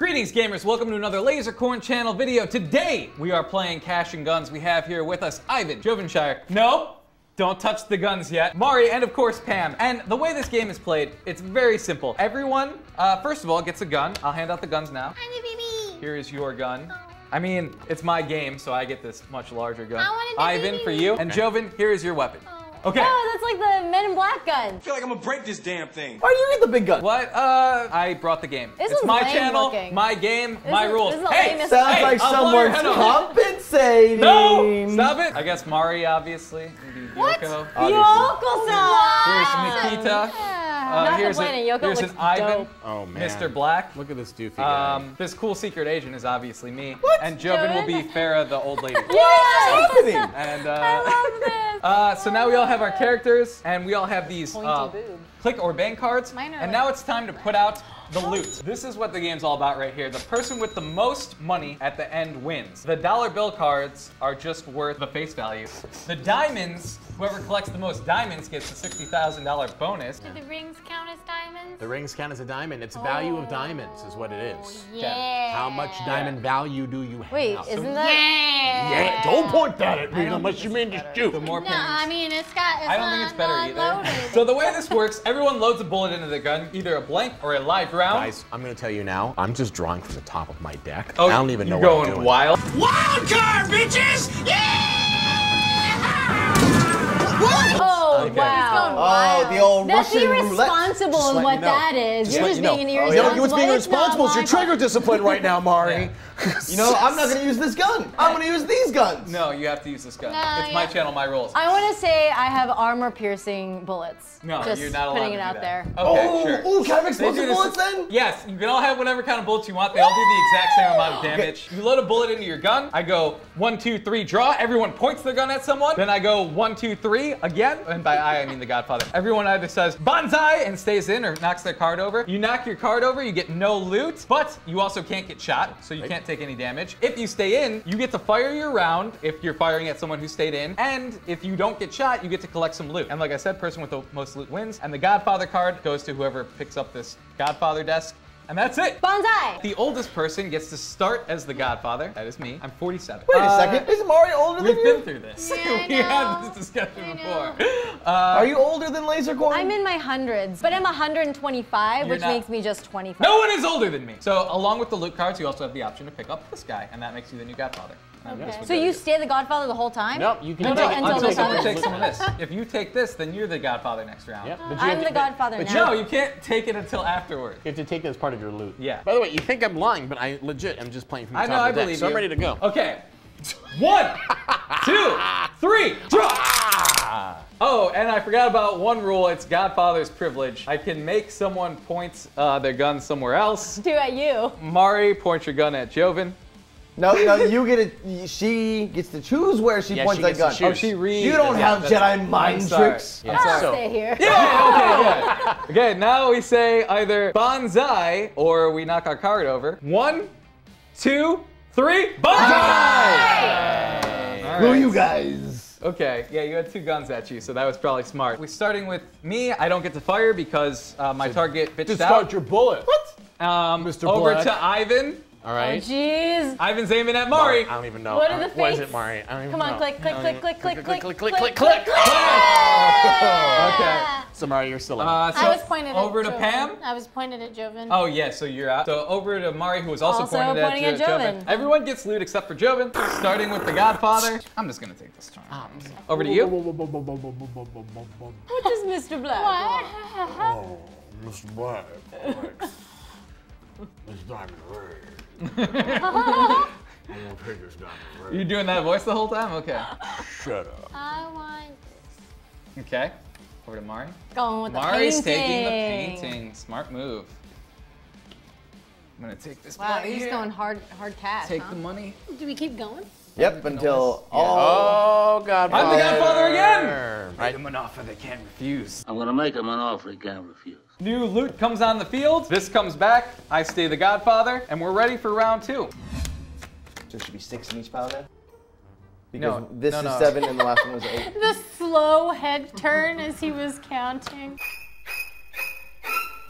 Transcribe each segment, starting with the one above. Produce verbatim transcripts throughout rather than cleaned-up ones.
Greetings gamers, welcome to another Lasercorn Channel video. Today we are playing Cash 'n Guns. We have here with us Ivan Jovenshire. No, don't touch the guns yet. Mari, and of course Pam. And the way this game is played, it's very simple. Everyone, uh, first of all, gets a gun. I'll hand out the guns now. I'm a baby. Here is your gun. I mean, it's my game, so I get this much larger gun. I want a baby. Ivan, for you. And Joven, here is your weapon. Okay. Oh, that's like the Men in Black gun. I feel like I'm gonna break this damn thing. Why do you need the big gun? What? Uh, I brought the game. This it's my channel, looking. my game, this my is, rules. Hey, sounds hey, like someone's compensating. No, stop it. I guess Mari, obviously. What? Yoko, Yoko-san. Here's Nikita. Yeah. Uh, Not here's complaining. A, Yoko here's looks an Ivan. Oh man. Mister Black. Look at this doofy guy. Um, this cool secret agent is obviously me. What? And Joven will be Farah, the old lady. What is happening? And uh, I love this. Uh, so now we all have our characters, and we all have these uh, click or bang cards. Mine are and like now it's time to put out the loot. This is what the game's all about right here. The person with the most money at the end wins. The dollar bill cards are just worth the face value. The diamonds, whoever collects the most diamonds gets a sixty thousand dollar bonus. Do the rings count as diamonds? The rings count as a diamond. It's oh. value of diamonds is what it is. Yeah. How much diamond yeah. value do you have? Wait, isn't so that? Yeah. yeah. Don't point that at me unless you mean to shoot. The more no, I mean, it's got, it's I don't think it's better either. So the way this works, everyone loads a bullet into the gun, either a blank or a live round. Guys, I'm gonna tell you now, I'm just drawing from the top of my deck. Oh, I don't even know what I'm doing. You're going wild. Wild card, bitches! Yeah! What? Oh, okay. Wow. Oh, wild. The old That's Russian roulette. That's irresponsible in what you know. that is. Just You're just being an irresponsible. You know what's being irresponsible is your trigger discipline right now, Mari. Yeah. You know, I'm not gonna use this gun. I'm gonna use these guns. No, you have to use this gun. No, it's my channel, my rules. I wanna say I have armor-piercing bullets. No, just you're not allowed putting to it do out that. there. Okay, oh, sure. Oh, can I have explosive bullets then? Yes, you can all have whatever kind of bullets you want. They all do the exact same amount of damage. Okay. You load a bullet into your gun. I go one, two, three, draw. Everyone points the gun at someone. Then I go one, two, three. Again, and by I, I mean the Godfather. Everyone either says bonsai and stays in or knocks their card over. You knock your card over, you get no loot, but you also can't get shot, so you can't take any damage. If you stay in, you get to fire your round if you're firing at someone who stayed in, and if you don't get shot, you get to collect some loot. And like I said, person with the most loot wins, and the Godfather card goes to whoever picks up this Godfather desk. And that's it. Bonsai. The oldest person gets to start as the Godfather. That is me. I'm forty-seven. Wait a uh, second. Is Mari older than you? We've been through this. Yeah, we had this discussion before. Uh, Are you older than Lasercorn? I'm in my hundreds, but I'm one hundred twenty-five, You're which not... makes me just twenty-five. No one is older than me. So along with the loot cards, you also have the option to pick up this guy, and that makes you the new Godfather. Okay. So you stay the Godfather the whole time? Nope, you can no, take no, it until someone takes some of this. If you take this, then you're the Godfather next round. Yep. But I'm the to, Godfather but, now. But no, you can't take it until afterward. You have to take it as part of your loot. Yeah. By the way, you think I'm lying, but I legit am just playing from the I top know, of the I deck, so you. I'm ready to go. Okay. One, two, three, draw! Oh, and I forgot about one rule. It's Godfather's privilege. I can make someone point uh, their gun somewhere else. Do at you. Mari, point your gun at Joven. No, no, you get it. She gets to choose where she yeah, points she that gun. Oh, she reads. You don't yeah, have Jedi mind tricks. Yeah. I'm sorry. I'll so. stay here. Yeah, okay, yeah. Okay, now we say either bonsai or we knock our card over. One, two, three, bonsai! bonsai! Right. Who are you guys? Okay, yeah, you had two guns at you, so that was probably smart. We're starting with me. I don't get to fire because uh, my so target bitched out. Start your bullet. What? Um, Mister Over Black. to Ivan. All right. Oh, jeez. Ivan's aiming at Mari. I don't even know. What are the fates? Why is it Mari? I don't even know. Come on, click, click, click, click, click, click, click, click, click, click, click. Okay. So Mari, you're still up. I was pointed at Joven. Over to Pam. I was pointed at Joven. Oh yeah, so you're out. So over to Mari, who was also pointed at Joven. Everyone gets loot except for Joven, starting with the Godfather. I'm just gonna take this turn. Over to you. What does Mister Black? Oh, Mister Black. It's diamond red. I'm gonna take this diamond red. You're doing that voice the whole time? Okay. Shut up. I want this. Okay. Over to Mari. Going with Mari's the painting. Mari's taking the painting. Smart move. I'm gonna take this wow, money. Wow, you're just going hard, hard cash. Take huh? the money. Do we keep going? Yep, until all. Oh, Godfather. I'm the Godfather again! Make him an offer they can't refuse. I'm gonna make him an offer they can't refuse. New loot comes on the field. This comes back. I stay the Godfather, and we're ready for round two. So it should be six in each pile then? Because no, this no, is no. seven and the last one was eight. The slow head turn as he was counting.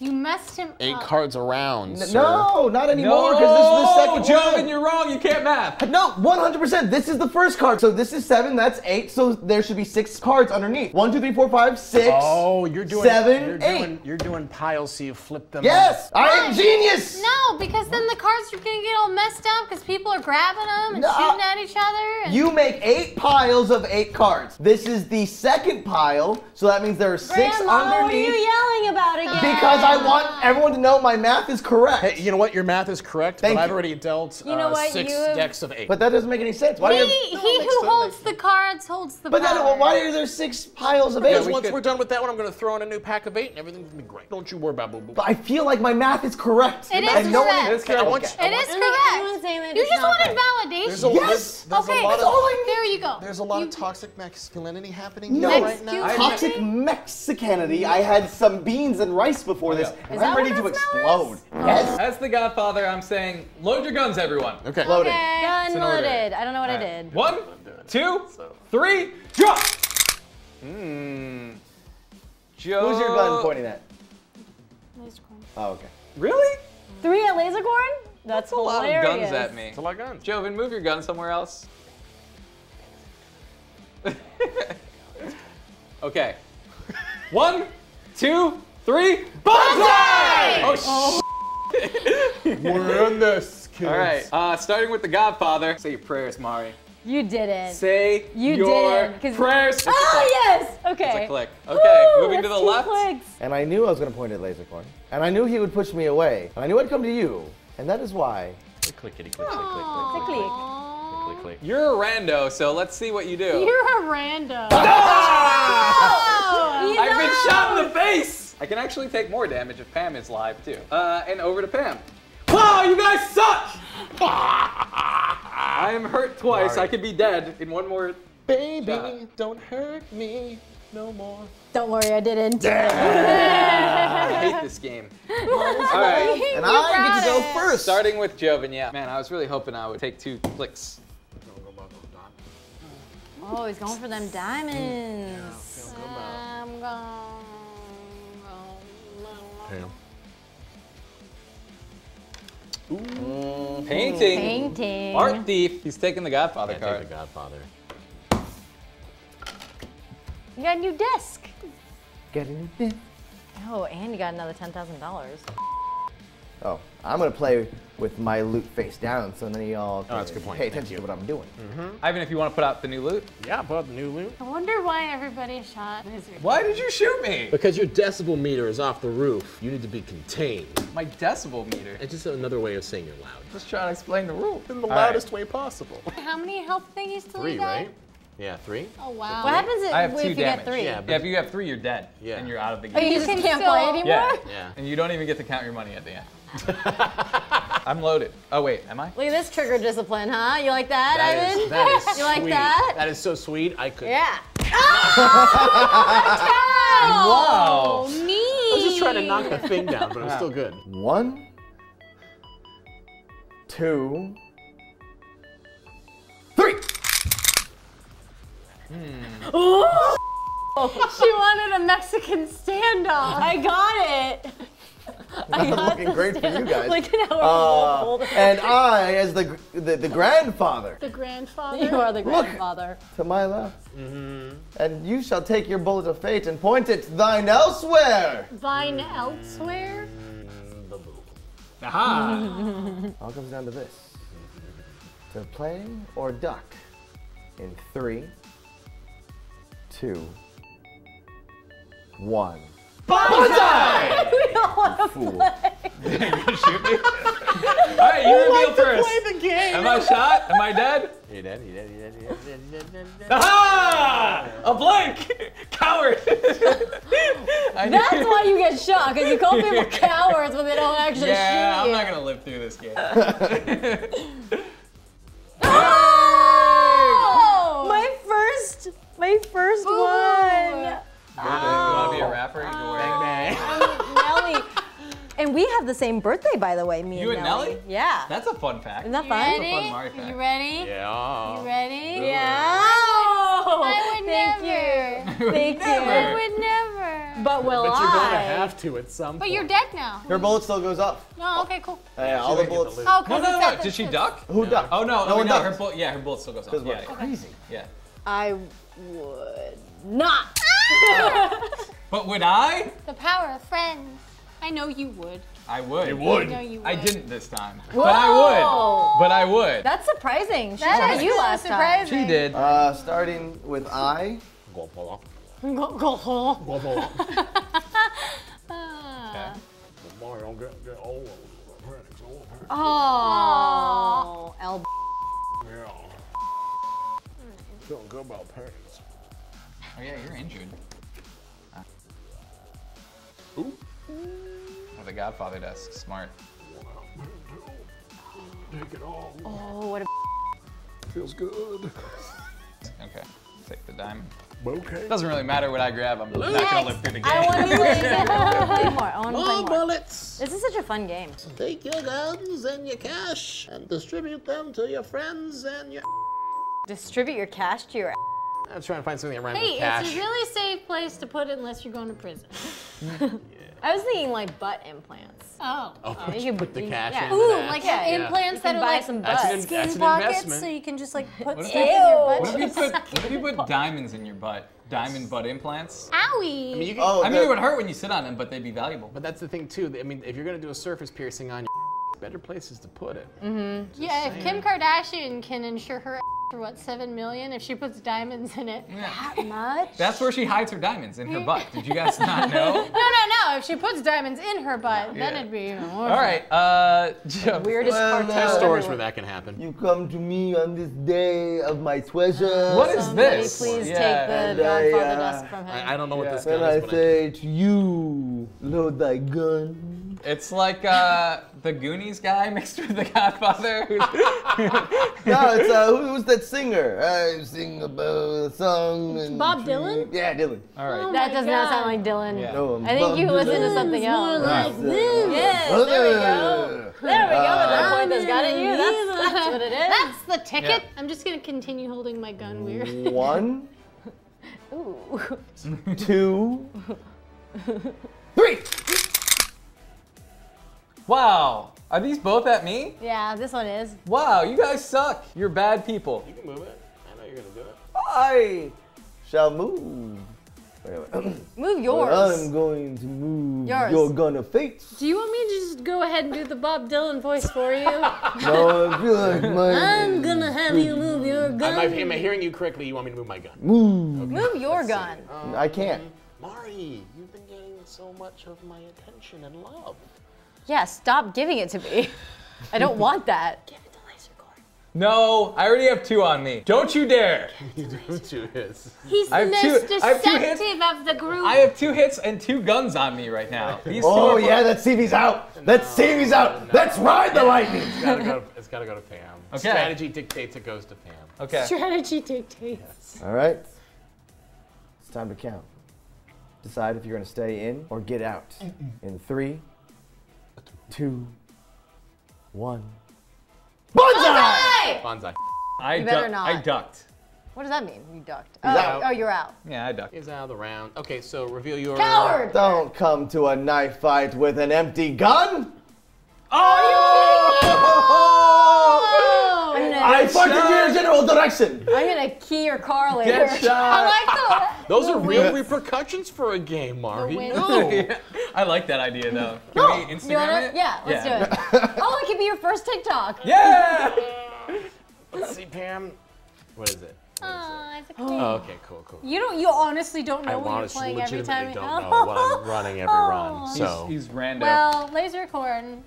You messed him Eight up. Eight cards around, N sir. No, not anymore, because no. this is the second Joven, you're wrong, you can't math. No, one hundred percent, this is the first card. So this is seven, that's eight, so there should be six cards underneath. One, two, three, four, five, six, oh, you're doing, seven, you're eight. Doing, you're doing piles, so you flip them. Yes, up. I am genius. No, because then the cards are gonna get all messed up because people are grabbing them and no. shooting at each other. And... You make eight piles of eight cards. This is the second pile, so that means there are six Grandma, underneath. What are you yelling about again? Because I want everyone to know my math is correct. Hey, you know what? Your math is correct, Thank but you. I've already dealt you know uh, six have... decks of eight. But that doesn't make any sense. Why he, do you have... no, he who sense. holds the cards holds the But then, why are there six piles of eight? Because yeah, we once could... we're done with that one, I'm going to throw in a new pack of eight and everything's going to be great. Don't you worry about boo-boo. But I feel like my math is correct. It is and correct. It is correct. You, it is you just wanted validation. There's a, yes! There's, there's okay, that's all I need. There you go. There's a lot you... of toxic masculinity happening no. right now. Toxic Mexicanity. I had some beans and rice before this. Yeah. Is I'm ready to explode. Oh. Yes. As the Godfather, I'm saying, load your guns, everyone. Okay. Loaded. Okay. Gun loaded. I don't know what right. I did. One, two, three, drop. Hmm. Joe. Who's your gun pointing at? Lasercorn. Oh, okay. Really? Three at Lasercorn? That's, That's a lot of guns at me. That's a lot of guns. Joven, move your gun somewhere else. Okay. One, two. Three, Bonsai! Oh, oh. We're in this, kids. All right, uh, starting with the Godfather. Say your prayers, Mari. You didn't. Say you your didn't, prayers. Oh, yes! Okay. It's a click. Okay, Woo, moving to the left. Clicks. And I knew I was going to point at Lasercorn. And I knew he would push me away. And I knew I'd come to you. And that is why. Click, click, click, click, click, click, click. Click, click. You're a rando, so let's see what you do. You're a rando. No! No! I've been shot in the face! I can actually take more damage if Pam is live, too. Uh, and over to Pam. Wow, you guys suck! I am hurt twice. Mari. I could be dead in one more Baby, shot. Don't hurt me no more. Don't worry, I didn't. I hate this game. All right. And I get to go first. Starting with Joven, yeah. Man, I was really hoping I would take two clicks. Oh, he's going for them diamonds. Yeah, I'm gone. Pam. Ooh. Mm. Painting. Painting. Art thief. He's taking the Godfather card. Take the Godfather. You got a new disc. Got a new disc. Oh, and you got another ten thousand dollars. Oh, I'm gonna play with my loot face down, so then y'all can oh, that's a good point. pay attention to what I'm doing. Mm-hmm. Ivan, if you want to put out the new loot. Yeah, put out the new loot. I wonder why everybody shot Lasercorn. Why did you shoot me? Because your decibel meter is off the roof. You need to be contained. My decibel meter? It's just another way of saying you're loud. Just trying to explain the rule in the All loudest right. way possible. How many health thingies do we got? Three, right? Yeah, three. Oh, wow. What happens if, I have if two you damage. get three? Yeah, yeah, if you have three, you're dead. Yeah. And you're out of the game. Oh, you, you just can't, can't play anymore? Yeah. yeah. And you don't even get to count your money at the end. I'm loaded. Oh, wait, am I? Look at this trigger discipline, huh? You like that, that Ivan? Is, that is you like that? That is so sweet. I could. Yeah. Oh! Wow. Mean. I was just trying to knock the thing down, but it was wow. still good. One, two, three. Hmm. Oh, she wanted a Mexican standoff. I got it. I'm looking great stand. for you guys. Look at how we're uh, old. And I, as the, the the grandfather. The grandfather. You are the grandfather. Look to my left. Mm-hmm. And you shall take your bullet of fate and point it thine elsewhere. Thine mm. elsewhere. Mm-hmm. Aha! All comes down to this: to play or duck. In three. Two, one. Bonsai! We don't want to play. You're gonna shoot me? All right, you reveal like first. To play the game. Am I shot? Am I dead? You're dead, you're dead, you're dead, you're dead, you're dead, you're dead. Aha! A blank! Coward! That's why you get shot, because you call people cowards when they don't actually yeah, shoot you. Yeah, I'm not gonna live through this game. Oh! My first. My first Ooh. one. Oh. You want to be a rapper? You can wear it. Nelly. And we have the same birthday, by the way, me you and Nelly. You and Nelly? Yeah. That's a fun fact. Isn't that fun? That's a fun Mari fact. You ready? Yeah. You ready? Yeah. I would, I would Thank never. You. I would Thank never. you. I would never. But will but I? But you're going to have to at some but point. But you're dead now. Her bullet still goes off. No, okay, cool. Yeah, all the bullets. The oh, no, no, no, no. Did she duck? Who no. ducked? Oh, no, no, no, no her bullet, yeah, her bullet still goes off. Yeah, okay. Crazy. Yeah. I would not. But would I? The power of friends. I know you would. I would. You would. I know you would. I didn't this time. Whoa. But I would. But I would. That's surprising. She that is you last surprising. Time. She did. Uh, starting with I. Golpola. Golpola. Golpola. Okay. Mario, get get all of her. Oh. Elbow. Yeah. Feeling good about parents. Oh yeah, you're injured. Ooh. What the Godfather does. Smart. Take it all. Oh, what a feels good. Okay, take the diamond. Okay. Doesn't really matter what I grab. I'm Next. not gonna live through the game. I want to play more. I want to play more. More bullets. This is such a fun game. Take your guns and your cash and distribute them to your friends and your. Distribute your cash to your. I'm trying to find something that rhymes hey, with cash. Hey, it's a really safe place to put it unless you're going to prison. Yeah. I was thinking like butt implants. Oh. Oh, oh. You can put the cash yeah. in. Ooh, that. like yeah. implants yeah. that are buy like some butt. That's an, skin that's an pockets, investment. So you can just like put stuff in your butt. What if you put, what if you put diamonds in your butt? Diamond butt implants? Owie! I mean, you can, oh, I mean it would hurt when you sit on them, but they'd be valuable. But that's the thing too, I mean, if you're gonna do a surface piercing on your better places to put it. Mm-hmm. Yeah, saying. If Kim Kardashian can insure her for what, seven million? If she puts diamonds in it. Yeah. That much? That's where she hides her diamonds, in her butt. Did you guys not know? No, no, no. If she puts diamonds in her butt, yeah. then it'd be even more. All right. Uh, the weirdest well, cartel. There's stories where that can happen. You come to me on this day of my treasure. What is Somebody this? Please yeah. take the gun for the dust from him. I, I don't know yeah. what this gun is. And I say I... to you, load thy gun. It's like uh, the Goonies guy mixed with the Godfather. No, it's uh, who's that singer? I sing about a song. And Bob tree. Dylan? Yeah, Dylan. All right. Oh that does God. not sound like Dylan. Yeah. No, I think Bob you Dylan. listen to something else. More like this. Yes, uh, there we go. There we go. Uh, that point that's got it. You. That's, that's what it is. That's the ticket. Yeah. I'm just gonna continue holding my gun weird. One. Ooh. Two. Three. Wow, are these both at me? Yeah, this one is. Wow, you guys suck. You're bad people. You can move it. I know you're gonna do it. I shall move. Wait, wait. Move yours. Well, I'm going to move yours. Your gun of fate. Do you want me to just go ahead and do the Bob Dylan voice for you? No, I feel like mine. I'm gonna have you move your gun. Am I, am I hearing you correctly? You want me to move my gun? Move. Okay. Move your Let's gun. Um, I can't. Mari, you've been getting so much of my attention and love. Yeah, stop giving it to me. I don't want that. Give it to Lasercorn. No, I already have two on me. Don't you dare. Give it to Lasercorn. He's the most deceptive of the group. I have two hits and two guns on me right now. These oh two yeah, that C V's out. No. That C V's out. No. Let's ride the lightning. It's gotta go to, it's gotta go to Pam. Okay. Strategy dictates it goes to Pam. Okay. Strategy dictates. Yes. All right. It's time to count. Decide if you're gonna stay in or get out. In three. Two, one. Bonsai! Bonsai. I you better not. I ducked. What does that mean? You ducked. Oh, oh, you're out. Yeah, I ducked. He's out of the round. Okay, so reveal your. Coward! Don't come to a knife fight with an empty gun. Oh! Oh! You oh! Gonna I fucked you in general direction. I'm gonna key your car later. Get shot. I like the, Those the are real wins. repercussions for a game, Marvy. No. Yeah. I like that idea though. Can no. we Instagram you wanna, it? Yeah, let's yeah. do it. Oh, it could be your first TikTok. Yeah! Let's see, Pam. What is it? Oh, it's a game. Oh, okay, cool, cool. You don't. You honestly don't know I what you're playing every time. I don't know what I'm running every oh. run. So he's, he's random. Well, Lasercorn.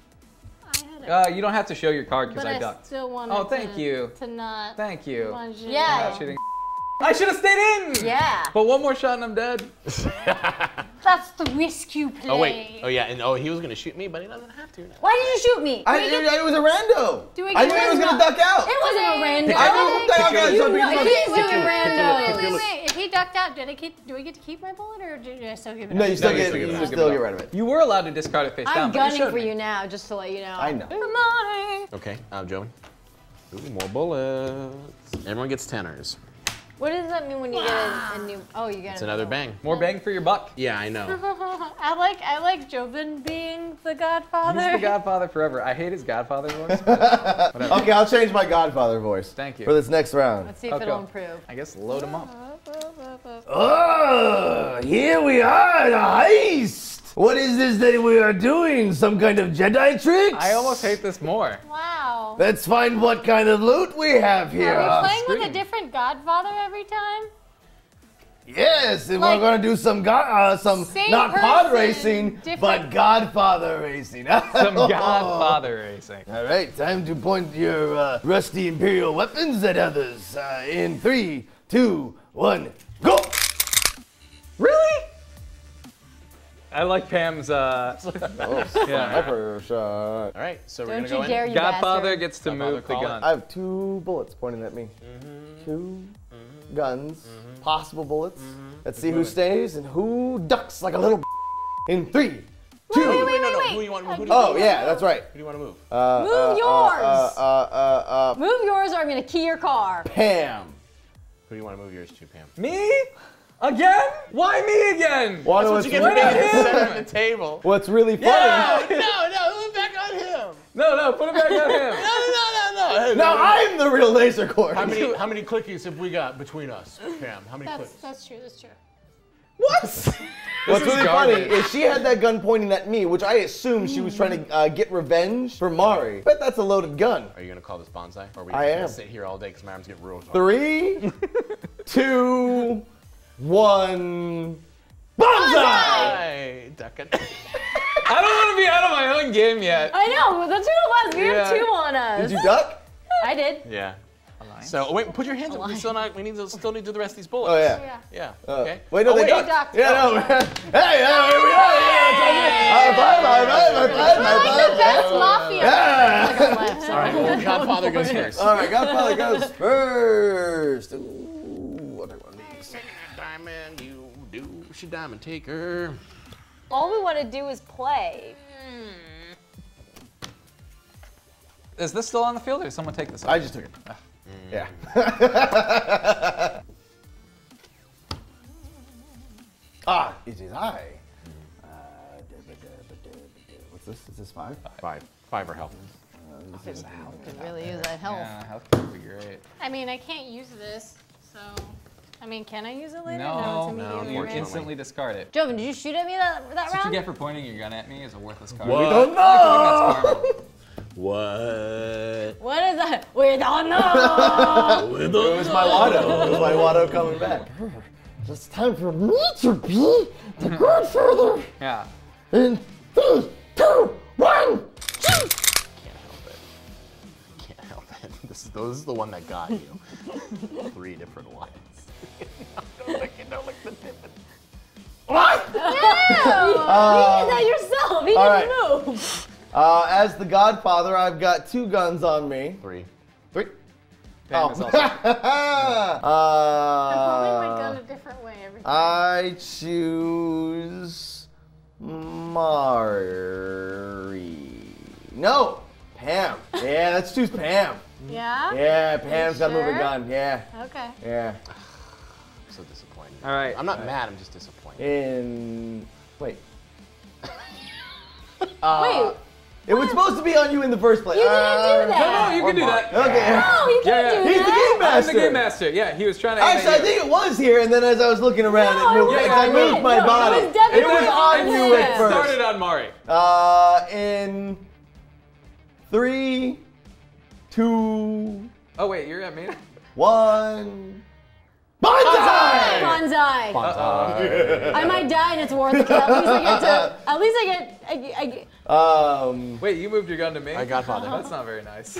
Uh, you don't have to show your card because I, I ducked. Still oh, thank to, you. To not. Thank you. Yeah. Shooting. I should have stayed in. Yeah. But one more shot and I'm dead. That's the risk you play. Oh wait. Oh yeah. And oh, he was gonna shoot me, but he doesn't have to now. Why did you shoot me? I, it, it was a rando. Do we I knew he was gonna duck out. It wasn't a rando. I knew duck out. He was doing rando. Wait, wait, wait. If he ducked out, did I keep? Do we get to keep my bullet, or did I still give it? No, you still get. You still get rid of it. You were allowed to discard it face down. I'm gunning for you now, just to let you know. I know. Come on. Okay. Um, Joey. More bullets. Everyone gets tenors. What does that mean when you wow. get a, a new? Oh, you get. It's another bang. More bang for your buck. Yeah, I know. I like I like Joven being the Godfather. He's the Godfather forever. I hate his Godfather voice. But okay, I'll change my Godfather voice. Thank you. For this next round. Let's see if okay. it'll improve. I guess load him up. Oh, here we are, the heist. What is this that we are doing? Some kind of Jedi tricks? I almost hate this more. Wow. Let's find what kind of loot we have here. Are we playing with a different Godfather every time? Yes, and like, we're going to do some go uh, some not pod racing, but Godfather racing. Some Godfather racing. All right, time to point your uh, rusty Imperial weapons at others. Uh, in three, two, one, go! Really? I like Pam's, uh, oh, yeah. Shot. All right, so Don't we're gonna go in. Godfather bastard. Gets to Godfather move the gun. It. I have two bullets pointing at me. Mm-hmm. Two mm-hmm. guns, mm-hmm. possible bullets. Mm-hmm. Let's see who stays and who ducks like a little in three, wait, two. Wait, wait, wait, no, no, wait. Who do you want to move? Oh, yeah, that's right. Who do you want to move? Uh, move uh, yours. Uh, uh, uh, uh, move yours or I'm gonna key your car. Pam. Who do you want to move yours to, Pam? Me? Again? Why me again? Well, That's what you get for being at the table. What's really funny? Yeah, no, no, put it back on him. No, no, put it back on him. No, no, no, no, no. Now I'm the real Lasercorn. How many, how many clickies have we got between us, Pam? How many that's, clicks? That's true, that's true. What? What's really garbage. funny is she had that gun pointing at me, which I assumed she was trying to uh, get revenge for Mari. Bet that's a loaded gun. Are you gonna call this bonsai? Or are we gonna sit here all day because my arms get real hard? Three, two, one. Bonsai! Ducking. I don't want to be out of my own game yet. I know, that's what it was. We yeah. have two on us. Did you duck? I did. Yeah. Alliance. So wait, put your hands Alliance. up. We still not. We need to still need to do the rest of these bullets. Oh yeah. Yeah. yeah. Uh, okay. Wait, no, oh, they wait. ducked. Yeah, no. Hey, yeah, here we are. High five! High five! High five! High five! The best mafia. Yeah. Like on left. All right. Well, Godfather goes first. All right, Godfather goes first. Diamond, you do. Should diamond take her. All we want to do is play. Mm. Is this still on the field, or did someone take this? Off? I just took it. Ah. Mm. Yeah. Ah, it is I. Mm. Uh, what's this? Is this five? Five. Five or health. Uh, this is health. Could really use that health. Yeah, health could be great. I mean, I can't use this, so. I mean, can I use it later? No, no, no you instantly discard it. Joven, did you shoot at me that, that round? What you get for pointing your gun at me is a worthless card. What? We don't know! What? What is that? We don't know! We don't know! It was my Watto. It was my Watto coming back. It's time for me to be the Godfather. Yeah. In three, two, one, shoot! Can't help it. Can't help it. This is, this is the one that got you. Three different ones. Don't look, don't look the what? No! Uh, you did that yourself. He didn't move. Uh, as the Godfather, I've got two guns on me. Three. Three. Pam oh. Also uh, I'm holding my gun a different way every time. I choose Mari. No, Pam. Yeah, let's choose Pam. Yeah. Yeah, Pam's got to move a gun. Yeah. Okay. Yeah. So disappointed. All right. I'm not right. mad. I'm just disappointed. In wait. uh, wait. It was supposed to be on you in the first place. You didn't uh, do that. No, no, you or can do Mark. that. Okay. No, you can't yeah, yeah. do He's that. He's the game master. I'm the game master. Yeah, he was trying to. Actually, I think it was here, and then as I was looking around, no, it moved. Yeah, I moved my no, body. It was, it was on you at first. Started on Mari. Uh, in three, two. Oh wait, you're at me. One. Bonsai! Bonsai! Bonsai! I might die and it's worth it. At least I get to. At least I get. I, I get. Um. Wait, you moved your gun to me. I Godfather. That's not very nice.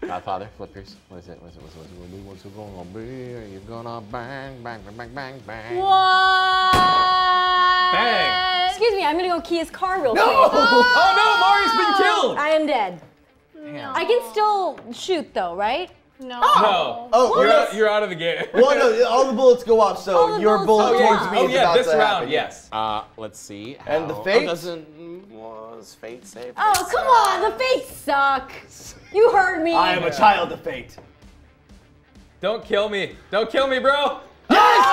Godfather, flippers. What is it? What is it? What is it? What's it gonna be? Are you gonna bang, bang, bang, bang, bang? What? Bang! Excuse me, I'm gonna go key his car real no! quick. No! Oh. Oh no, Mari's been killed. I am dead. Damn. I can still shoot though, right? No. Oh, no. oh you're, out, you're out of the game. Well, no, all the bullets go off, so your bullet towards oh, yeah. me oh, is yeah, about this to round, happen. Yes. Uh, let's see. How and the fate oh, doesn't was fate safe. Oh, come suck. on, the fates suck. You heard me. I am a child of fate. Don't kill me. Don't kill me, bro. Yes!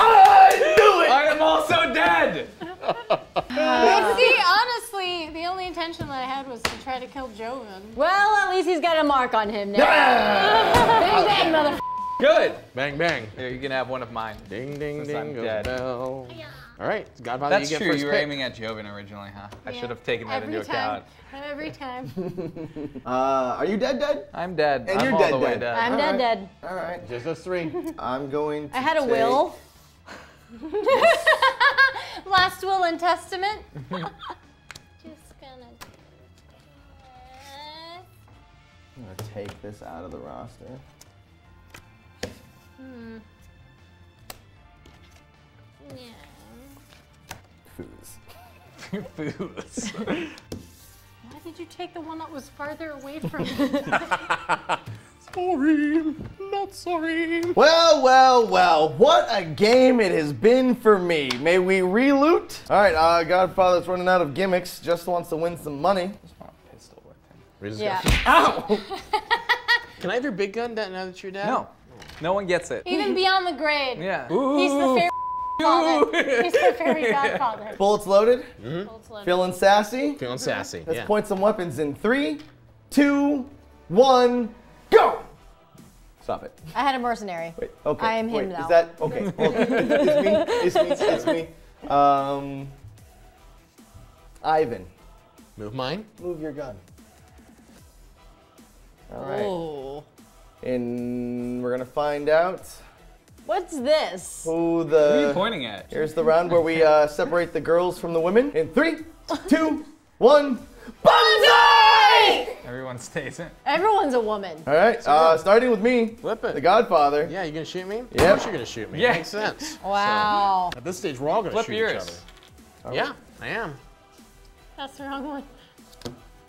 I knew it! I am also dead! Uh, see, honestly, the only intention that I had was to try to kill Joven. Well, at least he's got a mark on him now. Bang, bang, mother. Good. Bang, bang. Here, you can have one of mine. Ding, ding, since ding, goes bell. All right, Godfather, that's you get true. First you were pick. Aiming at Joven originally, huh? Yeah. I should have taken that every into time. Account. Every time. uh, are you dead, dead? I'm dead. And I'm you're dead, dead. dead. I'm all dead, right. dead. All right, just us three. I'm going to I had a take... will. Last will and testament. Just gonna... I'm gonna take this out of the roster. Hmm. Yeah. Foos. Foos. Why did you take the one that was farther away from me? Sorry, not sorry. Well, well, well, what a game it has been for me. May we re-loot? All right, uh, Godfather's running out of gimmicks. Just wants to win some money. Just want a pistol with him. Yeah. Ow! Can I have your big gun now that you're dead? No. No one gets it. Even beyond the grade. Yeah. Ooh. He's the fair. Father. He's the fairy godfather. Bullets loaded. Mm-hmm. Bullets loaded. Feeling sassy. Feeling sassy. Let's yeah. point some weapons in three, two, one, go! Stop it. I had a mercenary. Wait, okay. I am him now. Is that okay? Well, it's, it's me. It's me. It's me. Um, Ivan. Move mine. Move your gun. All right. Oh. And we're gonna find out. What's this? Who the? Who are you pointing at? Here's the round where we uh, separate the girls from the women. In three, two, one, bonsai! Everyone stays in. Everyone's a woman. All right, uh, starting with me. Flip it. The Godfather. Yeah, you gonna shoot me? Yeah. Of course you're gonna shoot me. Yeah. Makes sense. Wow. So, at this stage, we're all gonna Flip shoot yours. Each other. Right. Yeah, I am. That's the wrong one.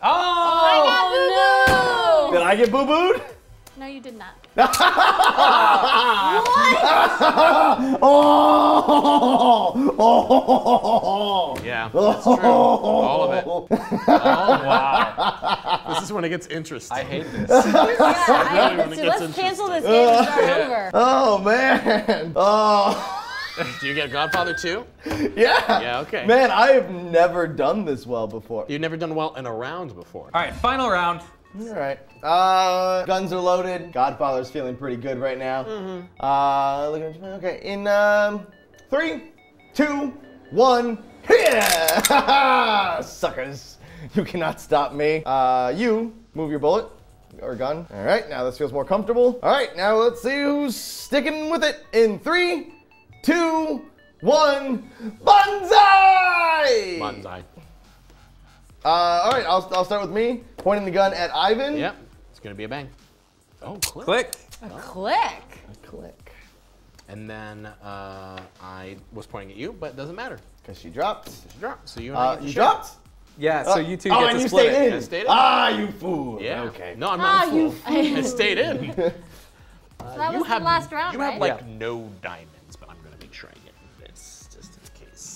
Oh! Oh, I got boo-booed! Did I get boo-booed? No, you did not. What? oh, oh, oh, oh! Yeah, that's true. All of it. Oh, wow. This is when it gets interesting. I hate this. yeah, I hate this too. Let's cancel this game and start yeah. over. Oh, man. Oh. Do you get Godfather two? Yeah. Yeah, okay. Man, I have never done this well before. You've never done well in a round before. All right, final round. All right. Uh, guns are loaded. Godfather's feeling pretty good right now. Mm-hmm. Uh, look at okay. In um, three, two, one. Yeah! Suckers! You cannot stop me. Uh, you move your bullet or gun. All right. Now this feels more comfortable. All right. Now let's see who's sticking with it. In three, two, one. Bonsai! Bonsai. Uh, all right, I'll, I'll start with me, pointing the gun at Ivan. Yep, it's gonna be a bang. Oh, click. Click. A click. A click. And then uh, I was pointing at you, but it doesn't matter. Because she dropped. She dropped, so you and uh, I get to You share. Dropped? Yeah, uh, so you two oh, get to split it. Oh, and you stayed in. Ah, you fool. Yeah, okay. No, I'm not ah, a fool. You I stayed in. So uh, that was have, the last round, You right? have, like, yeah. no diamonds, but I'm gonna make sure I get this, just in case.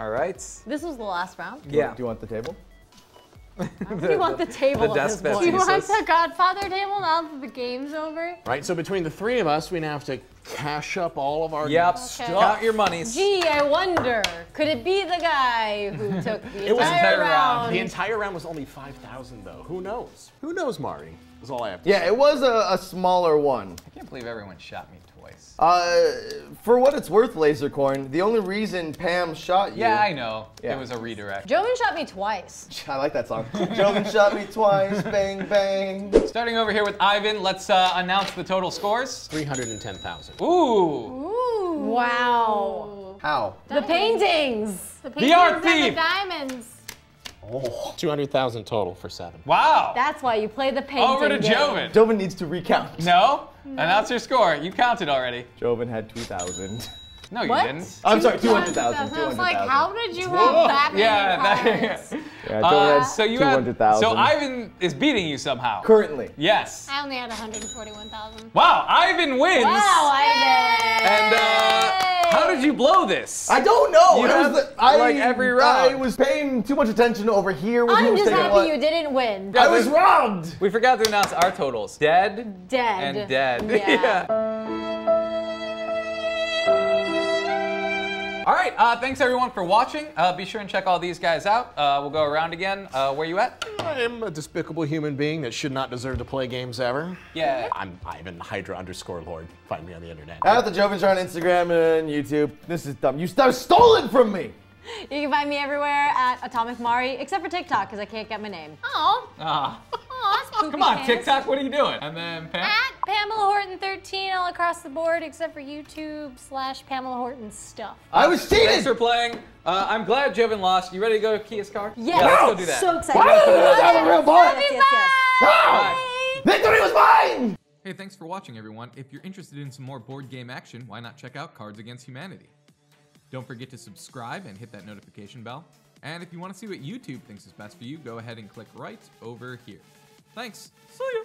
All right. This was the last round? Do yeah. Want, do you want the table? the, do you want the table? The desk best do you want the Godfather table now that the game's over? Right, so between the three of us, we'd have to cash up all of our Yep, okay. Count your monies. Gee, I wonder, could it be the guy who took the it entire, was entire round? round? The entire round was only five thousand though. Who knows? Who knows, Mari? That's all I have to Yeah, say. It was a, a smaller one. I can't believe everyone shot me twice. Uh, for what it's worth, Lasercorn, the only reason Pam shot you... Yeah, I know. Yeah. It was a redirect. Joven shot me twice. I like that song. Joven shot me twice, bang, bang. Starting over here with Ivan, let's uh, announce the total scores. three hundred ten thousand. Ooh. Ooh. Wow. How? The paintings. The paintings the art and the diamonds. Oh. two hundred thousand total for seven. Wow. That's why you play the painting Over to game. Joven. Joven needs to recount. No? no? Announce your score. You counted already. Joven had two thousand. No, what? you didn't. I'm sorry, two hundred thousand. I was like, how did you have that many Yeah, that, yeah. yeah uh, so you two hundred thousand. So Ivan is beating you somehow. Currently. Yes. I only had one hundred forty-one thousand. Wow, Ivan wins. Wow, Ivan. And uh, How did you blow this? I don't know. You had the, I, like every round. I was paying too much attention over here. When I'm he just happy what. you didn't win. Yeah, I was we, robbed. We forgot to announce our totals. Dead. Dead. And dead. Yeah. yeah. All right. Uh, thanks everyone for watching. Uh, be sure and check all these guys out. Uh, we'll go around again. Uh, where you at? I am a despicable human being that should not deserve to play games ever. Yeah. I'm Ivan Hydra underscore Lord. Find me on the internet. Out at the Jovenshire on Instagram and YouTube. This is dumb. You stole it from me. You can find me everywhere at Atomic Mari, except for TikTok because I can't get my name. Oh. Ah. Aww, come on, pants. TikTok, what are you doing? And then Pam? At Pamela Horton thirteen all across the board, except for YouTube slash Pamela Horton stuff. I was cheating! Thanks for playing. Uh, I'm glad Joven lost. You ready to go to Kia's car? Yes. Yeah, let's go do that. So excited. Why did you have a real ball? Yes, yes, yes. Ah, victory was mine! Hey, thanks for watching, everyone. If you're interested in some more board game action, why not check out Cards Against Humanity? Don't forget to subscribe and hit that notification bell. And if you want to see what YouTube thinks is best for you, go ahead and click right over here. Thanks. See ya.